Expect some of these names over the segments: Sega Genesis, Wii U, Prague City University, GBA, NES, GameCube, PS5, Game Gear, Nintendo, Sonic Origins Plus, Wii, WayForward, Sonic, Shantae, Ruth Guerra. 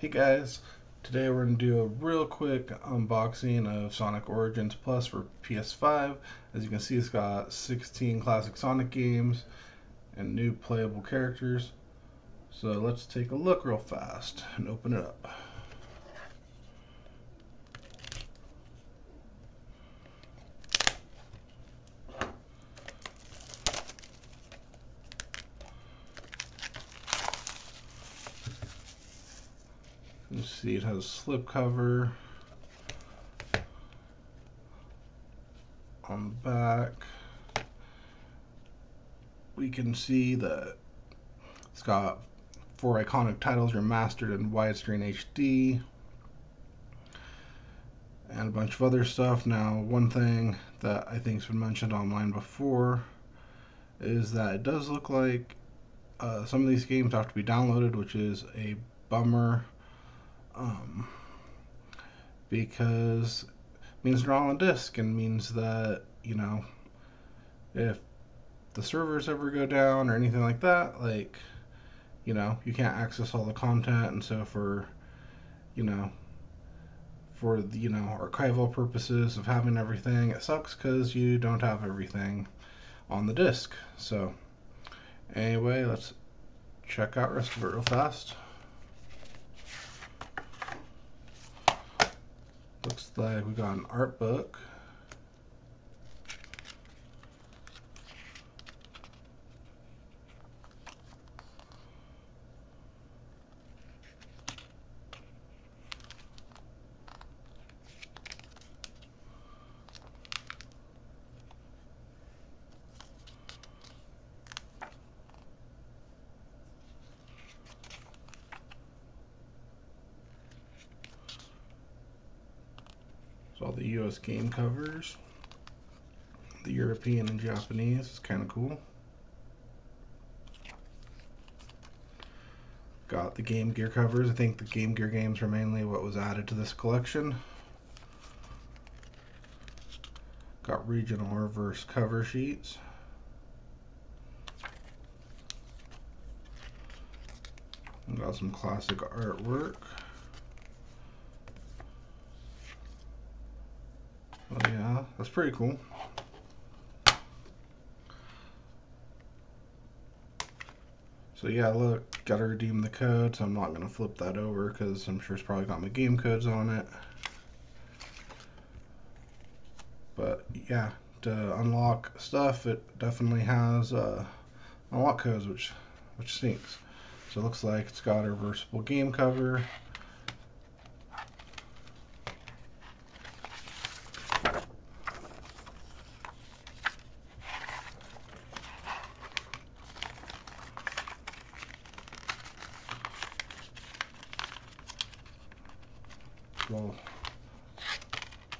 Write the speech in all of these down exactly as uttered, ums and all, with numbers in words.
Hey guys, today we're going to do a real quick unboxing of Sonic Origins Plus for P S five. As you can see, it's got sixteen classic Sonic games and new playable characters. So let's take a look real fast and open it up. You see it has a slip cover on the back. We can see that it's got four iconic titles remastered in widescreen H D and a bunch of other stuff. Now, one thing that I think has been mentioned online before is that it does look like uh, some of these games have to be downloaded, which is a bummer. Um, because it means they're all on disk and means that, you know, if the servers ever go down or anything like that, like, you know, you can't access all the content. And so for, you know, for, the, you know, archival purposes of having everything, it sucks because you don't have everything on the disk. So anyway, let's check out the rest of it real fast. Looks like we got an art book. So all the U S game covers, the European and Japanese, is kind of cool. Got the Game Gear covers. I think the Game Gear games are mainly what was added to this collection. Got regional reverse cover sheets. And got some classic artwork. Oh yeah, that's pretty cool. So yeah, look, gotta redeem the code, so I'm not gonna flip that over because I'm sure it's probably got my game codes on it. But yeah, to unlock stuff, it definitely has uh, unlock codes, which which stinks. So it looks like it's got a reversible game cover. Well,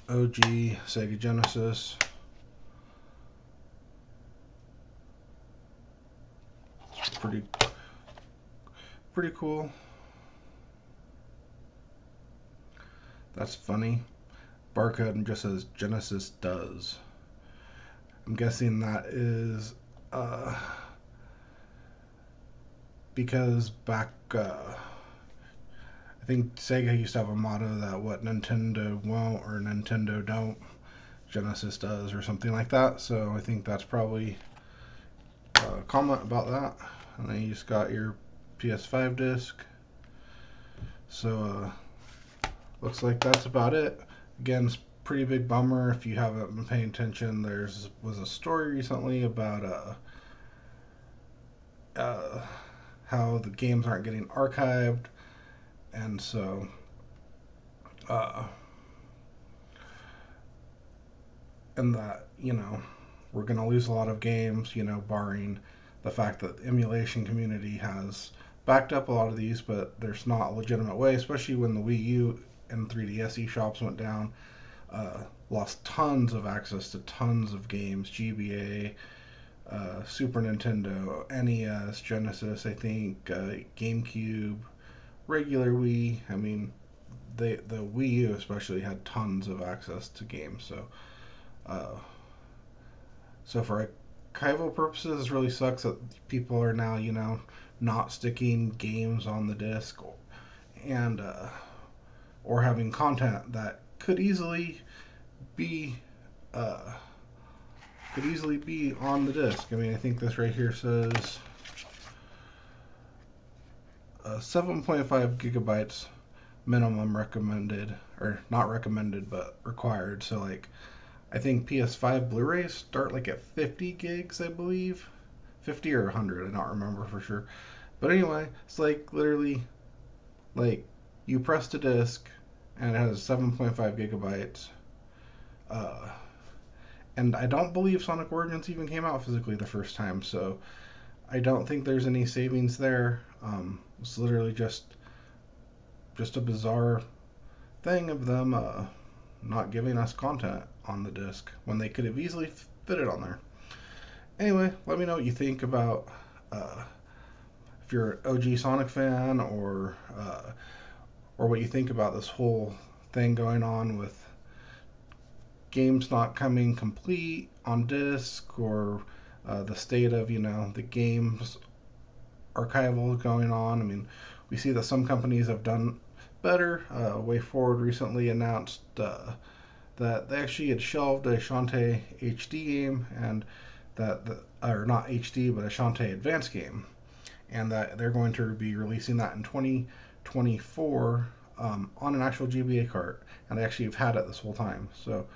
O G Sega Genesis. It's pretty, pretty cool. That's funny. Barcode just says Genesis does. I'm guessing that is uh, because back. Uh, I think Sega used to have a motto that what Nintendo won't or Nintendo don't, Genesis does, or something like that. So I think that's probably a comment about that. And then you just got your P S five disc. So uh, looks like that's about it. Again, it's a pretty big bummer if you haven't been paying attention. There's was a story recently about uh, uh, how the games aren't getting archived. And so, uh, and that, you know, we're going to lose a lot of games, you know, barring the fact that the emulation community has backed up a lot of these, but there's not a legitimate way, especially when the Wii U and three D S eShops went down, uh, lost tons of access to tons of games, G B A, uh, Super Nintendo, N E S, Genesis, I think, uh, GameCube, regular Wii. I mean, they, the Wii U especially had tons of access to games, so uh, so for archival purposes, it really sucks that people are now, you know, not sticking games on the disc and uh, or having content that could easily be uh, could easily be on the disc. I mean, I think this right here says uh, seven point five gigabytes minimum recommended, or not recommended but required. So like, I think P S five Blu-rays start like at fifty gigs, I believe. fifty or one hundred, I don't remember for sure. But anyway, it's like literally, like, you press the disc and it has seven point five gigabytes. Uh, and I don't believe Sonic Origins even came out physically the first time, so I don't think there's any savings there. Um, it's literally just, just a bizarre thing of them uh, not giving us content on the disc when they could have easily fit it on there. Anyway, let me know what you think about uh, if you're an O G Sonic fan, or uh, or what you think about this whole thing going on with games not coming complete on disc, or uh, the state of, you know, the games archival going on. I mean, we see that some companies have done better. Uh, WayForward recently announced uh, that they actually had shelved a Shantae H D game, and that the, or not H D, but a Shantae Advance game, and that they're going to be releasing that in twenty twenty-four um, on an actual G B A cart, and they actually have had it this whole time. So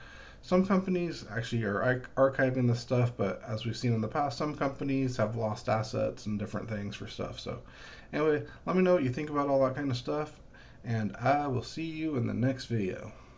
some companies actually are archiving this stuff, but as we've seen in the past, some companies have lost assets and different things for stuff. So anyway, let me know what you think about all that kind of stuff, and I will see you in the next video.